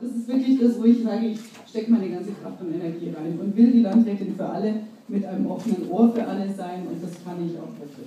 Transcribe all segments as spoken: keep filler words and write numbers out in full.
Das ist wirklich das, wo ich sage, ich stecke meine ganze Kraft und Energie rein und will die Landrätin für alle mit einem offenen Ohr für alle sein, und das kann ich auch wirklich.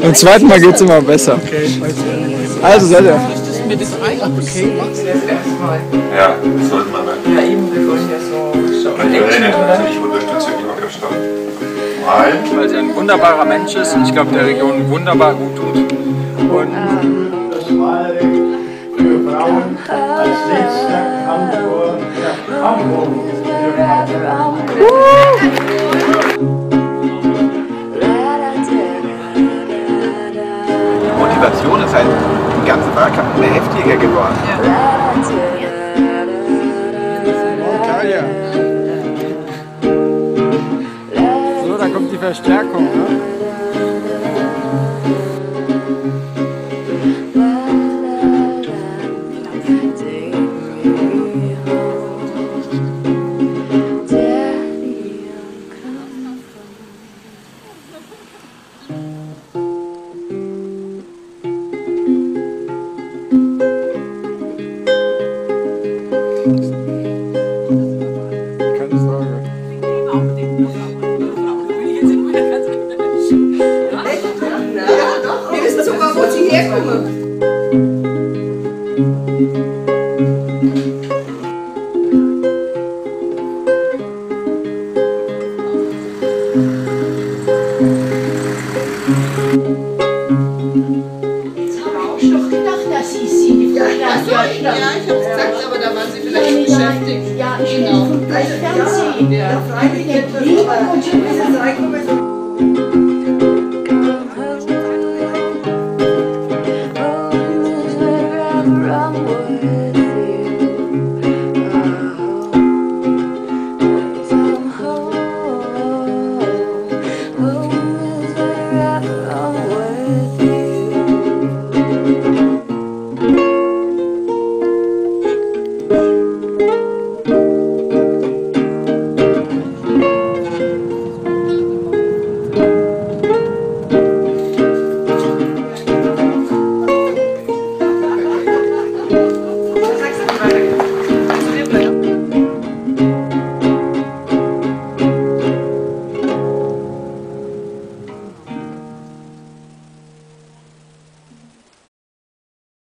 Beim zweiten Mal geht es immer besser. Okay. Also seid ihr. Möchtest du mir das okay. Ja, das sollte man dann. Ja, eben bevor ich ja so schaue. Ich natürlich unterstütze die Wirtschaft. Weil, weil er ein wunderbarer Mensch ist und ich glaube der Region wunderbar gut tut. Und das Schmalweg für Frauen als letzter Kampfort nach Hamburg. Motivation ist halt den ganzen Wahlkampf immer heftiger geworden. Ja. So, da kommt die Verstärkung. Ne? Run away.